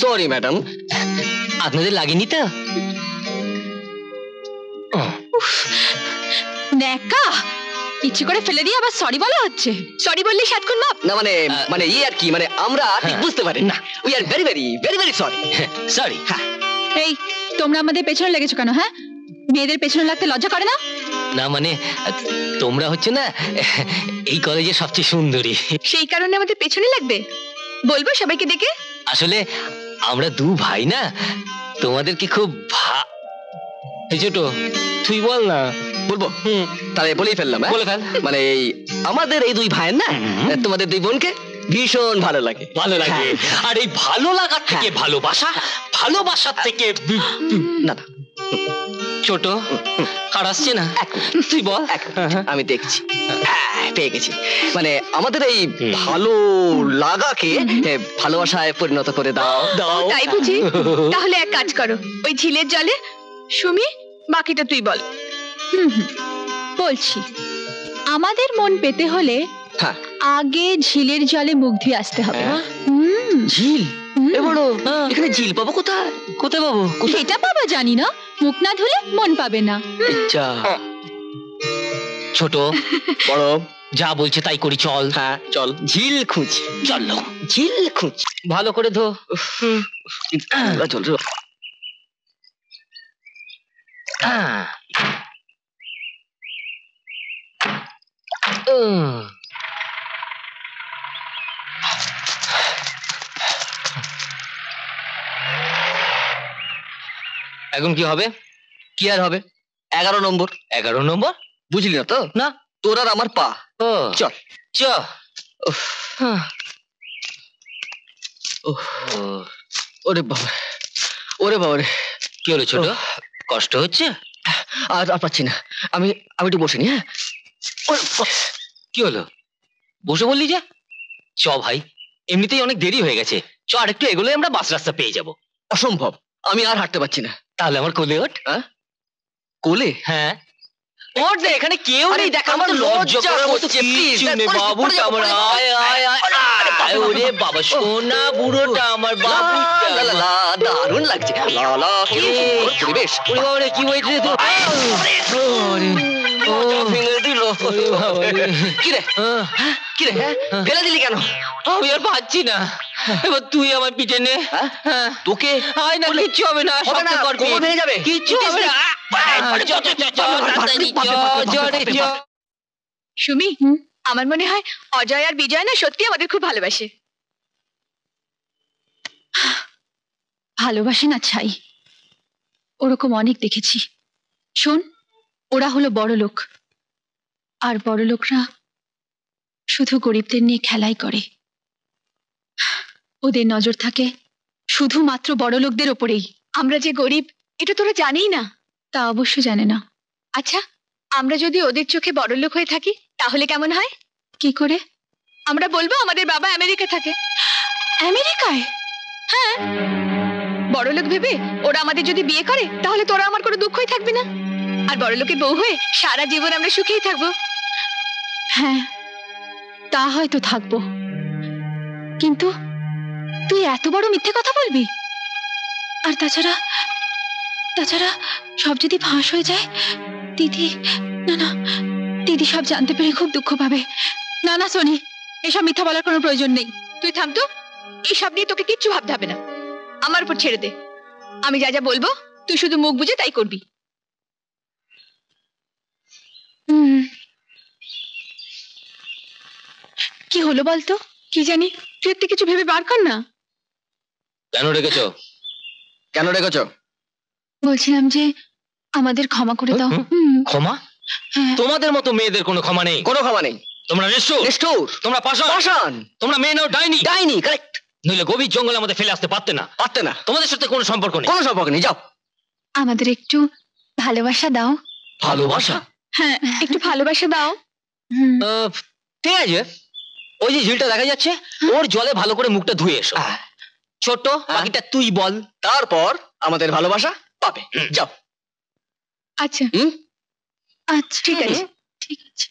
Sorry madam আপনাদের লাগেনি তো নেকা কিছু করে ফেলে দিয়ে আবার সরি বলা হচ্ছে সরি বললে সাতক্ষণ মাপ না মানে মানে ই আর কি মানে আমরা ঠিক বুঝতে পারি না we are very very very very sorry sorry হ্যাঁ এই তোমরা আমাদের পেছনে লেগেছো কেন হ্যাঁ মেয়েদের পেছনে লাগতে লজ্জা করে না না মানে তোমরা হচ্ছে না এই কলেজে সবচেয়ে সুন্দরী সেই কারণে আমাদের পেছনে লাগবে বলবো সবাইকে দেখে আসলে আমরা দুই ভাই না তোমাদের কি খুব এই ছোট তুই বল না বলবো তাহলে বলেই ফেললাম বলে ফেল মানে এই আমাদের এই দুই ভাই না তোমাদের দুই বোনকে ভীষণ ভালো লাগে আর এই ভালো লাগা থেকে ভালোবাসা ভালোবাসা থেকে না ছোট কারাসছে না তুই বল আমি দেখছি পেয়ে গেছি মানে আমাদের এই ভালো লাগাকে ভালোবাসায় পরিণত করে দাও দাও তাই বুঝি তাহলে এক কাজ করো ওই ঝিলের জলে সুমি বাকিটা তুই বল বলছি আমাদের মন পেতে হলে আগে ঝিলের জলে মুখ ধুয়ে আসতে হবে ঝিল বড় এখানে ঝিল পাবো কোথায় কোথায় পাবো এটা পাবা জানি না মুখ না ধুলে মন পাবে না আচ্ছা ছোট বড় যা বলছে তাই করি চল হ্যাঁ চল ঝিল খুঁজ চলো ঝিল খুঁজ ভালো করে ধো চল চল এখন কি হবে কি আর হবে 11 নম্বর 11 নম্বর বুঝলি না তো না তোর আর আমার পা চল চল ওরে বাবা ওরে বাবা কি হলো ছোট কষ্ট হচ্ছে আর পাচ্ছি না আমি আমি একটু বসে নি হ্যাঁ কি হলো বসে বললি যা চ ভাই এমনিতেই অনেক দেরি হয়ে গেছে চ আর একটু এগুলোই আমরা বাস রাস্তা পেয়ে যাব অসম্ভব আমি আর হাঁটতে পারছি না তাহলে আমার কোলে ওঠ কোলে হ্যাঁ ওঠ দে এখানে কেউ নেই দেখ আমার লজ্জা করছে চিনে বাবু আমার আয় আয় আয় ওরে বাবা সোনা বুড়োটা আমার বাবু লা দারুণ লাগছে লা লা কি পরিবেশ ওরে বাবা রে কি হইছে তো ওরে ও ফিঙ্গার দিল কি রে কি রে ফেলে দিলি কেন আমি আর পাচ্ছি না এবার তুই আমার পিঠে নে তোকে আয় না কিচ্ছু হবে না শক্ত কর কোমর ভেঙে যাবে কিচ্ছু হবে না সুমি আমার মনে হয় অজয় আর বিজয় না সত্যি আমাদের খুব ভালোবাসে ভালোবাসে না ছাই ওরকম অনেক দেখেছি শোন ওরা হলো বড় লোক আর বড় লোকরা শুধু গরিবদের নিয়ে খেলাই করে ওদের নজর থাকে শুধুমাত্র বড় লোকদের ওপরেই আমরা যে গরিব এটা তোরা জানেই না তা অবশ্য জানে না আচ্ছা আমরা যদি ওদের চোখে বড় লোক হয়ে থাকি তাহলে কেমন হয় কি করে আমরা বলবো আমাদের বাবা আমেরিকা থাকে আমেরিকায় হ্যাঁ বড় লোক ভেবে ওরা আমাদের যদি বিয়ে করে তাহলে তোরা আমার কোনো দুঃখই থাকবে না আর বড় লোকের বউ হয়ে সারা জীবন আমরা সুখেই থাকবো হ্যাঁ তা হয়তো থাকবো কিন্তু তুই এত বড় মিথ্যে কথা বলবি আর তাছাড়া তাছাড়া সব যদি ফাঁস হয়ে যায় দিদি না না দিদি সব জানতে পেরে খুব দুঃখ পাবে না না সোনি এসব মিথ্যা বলার কোনো প্রয়োজন নেই তুই থাম তো এইসব নিয়ে তোকে কিচ্ছু ভাবতে হবে না আমার উপর ছেড়ে দে আমি যা যা বলবো তুই শুধু মুখ বুঝে তাই করবি কি হলো বলতো কি জানি তুই একটু কিছু ভেবে বার কর না কেন রেখেছো বলছিলাম যে আমাদের ক্ষমা করে দাও ক্ষমা তোমাদের মতো মেয়েদের কোনো ক্ষমা নেই তোমরা নিষ্ঠুর তোমরা পাষাণ তোমরা মেয়ে নাও ডাইনি কারেক্ট নইলে গভীর জঙ্গলের মধ্যে ফেলে আসতে পারতে না, পারতে না। তোমাদের সাথে কোনো সম্পর্ক নেই, কোনো সম্পর্ক নেই। যাও, আমাদের একটু ভালোবাসা দাও। ভালোবাসা? হ্যাঁ, একটু ভালোবাসা দাও। ঠিক আছে, ওই যে ঝিলটা দেখা যাচ্ছে, ওর জলে ভালো করে মুখটা ধুয়ে এসো। ছোট বাকিটা তুই বল, তারপর আমাদের ভালোবাসা পাবে। যাও। আচ্ছা, আচ্ছা, ঠিক আছে, ঠিক আছে।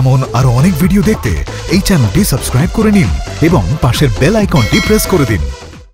এমন আরো অনেক ভিডিও দেখতে এই চ্যানেলটি সাবস্ক্রাইব করে নিন এবং পাশের বেল আইকনটি প্রেস করে দিন।